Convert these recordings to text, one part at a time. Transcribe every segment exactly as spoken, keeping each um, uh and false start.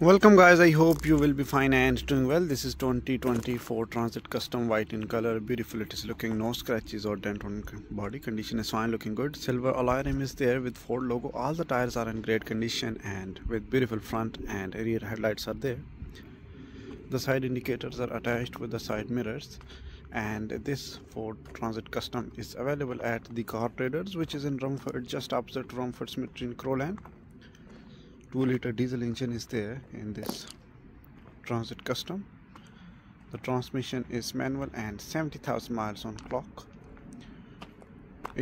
Welcome guys, I hope you will be fine and doing well. This is twenty twenty Ford Transit Custom, white in color, beautiful it is looking, no scratches or dent on body, condition is fine, looking good. Silver alloy rim is there with Ford logo, all the tires are in great condition and with beautiful front and rear headlights are there. The side indicators are attached with the side mirrors. And this Ford Transit Custom is available at the Car Traders, which is in Romford, just opposite Romford Cemetery in Crowland. two litre diesel engine is there in this Transit Custom. The transmission is manual and seventy thousand miles on clock.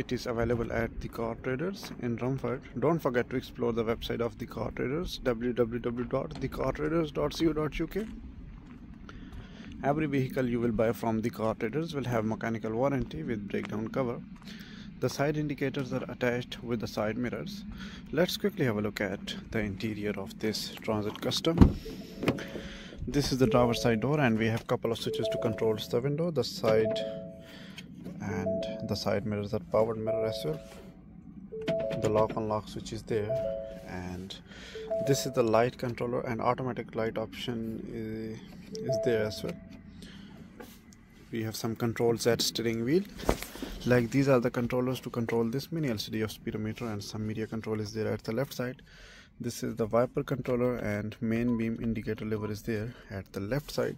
It is available at the Car Traders in Romford. Don't forget to explore the website of the Car Traders, w w w dot the car traders dot co dot u k. Every vehicle you will buy from the Car Traders will have mechanical warranty with breakdown cover. The side indicators are attached with the side mirrors. Let's quickly have a look at the interior of this Transit Custom. This is the driver's side door and we have couple of switches to control the window, the side, and the side mirrors are powered mirror as well. The lock unlock switch is there, and this is the light controller and automatic light option is, is there as well. We have some controls at steering wheel, like these are the controllers to control this mini L C D of speedometer, and some media control is there at the left side. This is the wiper controller and main beam indicator lever is there at the left side.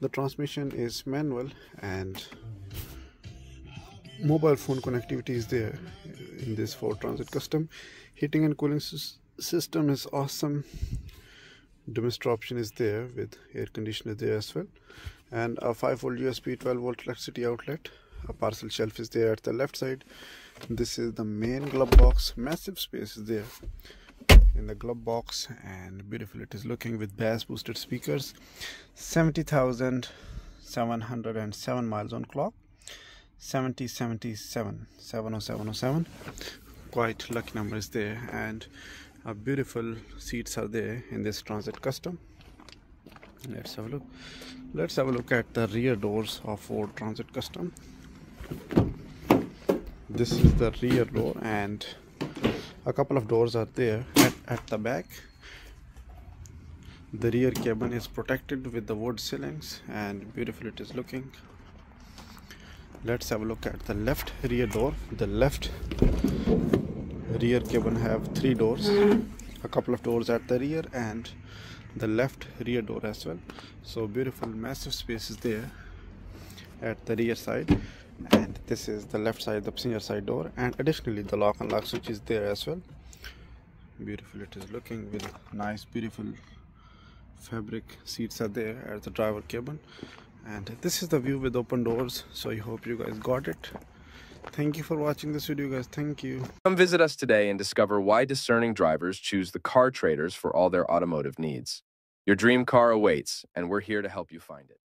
The transmission is manual and mobile phone connectivity is there in this Ford Transit Custom. Heating and cooling system is awesome. Domestic option is there with air conditioner there as well, and a five volt U S B twelve volt electricity outlet. A parcel shelf is there at the left side. This is the main glove box. Massive space is there in the glove box and beautiful it is looking with bass boosted speakers. seventy thousand seven hundred seven miles on clock. seventy seventy-seven seven oh seven oh seven, quite lucky number is there, and a beautiful seats are there in this Transit Custom. Let's have a look. Let's have a look at the rear doors of Ford Transit Custom. This is the rear door and a couple of doors are there at, at the back. The rear cabin is protected with the wood ceilings and beautiful it is looking. Let's have a look at the left rear door. The left rear cabin have three doors, a couple of doors at the rear and the left rear door as well. So beautiful massive space is there at the rear side, and this is the left side, the passenger side door, and additionally the lock and lock switch is there as well. Beautiful it is looking with nice beautiful fabric seats are there at the driver cabin. And this is the view with open doors. So I hope you guys got it. Thank you for watching this video, guys. Thank you. Come visit us today and discover why discerning drivers choose the Car Traders for all their automotive needs. Your dream car awaits, and we're here to help you find it.